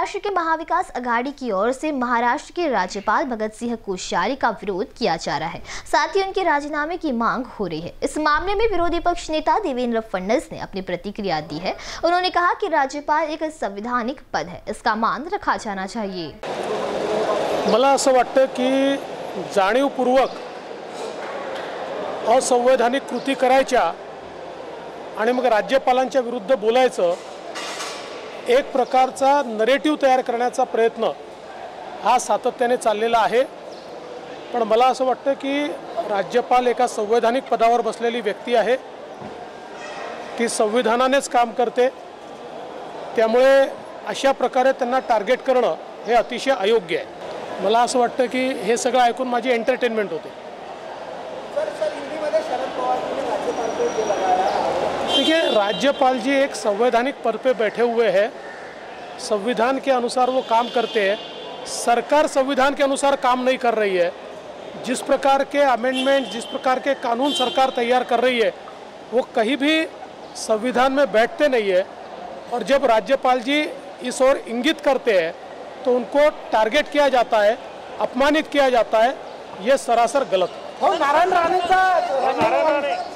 महाराष्ट्र के महाविकास आघाडी की ओर से महाराष्ट्र के राज्यपाल भगत सिंह कोश्यारी का विरोध किया जा रहा है, साथ ही उनके राजीनामे की मांग हो रही है। इस मामले में विरोधी पक्ष नेता देवेंद्र फडणवीस ने अपनी प्रतिक्रिया दी है। उन्होंने कहा कि राज्यपाल एक संवैधानिक पद है, इसका मान रखा जाना चाहिए। मला असं वाटतं की जाणीवपूर्वक असंवैधानिक कृती करायच्या आणि मग राज्यपालांच्या विरुद्ध बोलायचं, एक प्रकारचा नरेटिव तयार करण्याचा प्रयत्न हा सातत्याने चाललेला आहे। पण मला असं वाटतं की राज्यपाल एका संवैधानिक पदावर बसलेली व्यक्ती आहे, ती संविधानानेच काम करते, त्यामुळे अशा प्रकारे त्यांना टार्गेट करणं हे अतिशय अयोग्य आहे। मला असं वाटतं की हे सगळं ऐकून माझी एंटरटेनमेंट होते। देखिए, राज्यपाल जी एक संवैधानिक पद पे बैठे हुए हैं, संविधान के अनुसार वो काम करते हैं। सरकार संविधान के अनुसार काम नहीं कर रही है। जिस प्रकार के अमेंडमेंट, जिस प्रकार के कानून सरकार तैयार कर रही है, वो कहीं भी संविधान में बैठते नहीं है। और जब राज्यपाल जी इस ओर इंगित करते हैं तो उनको टारगेट किया जाता है, अपमानित किया जाता है। ये सरासर गलत है।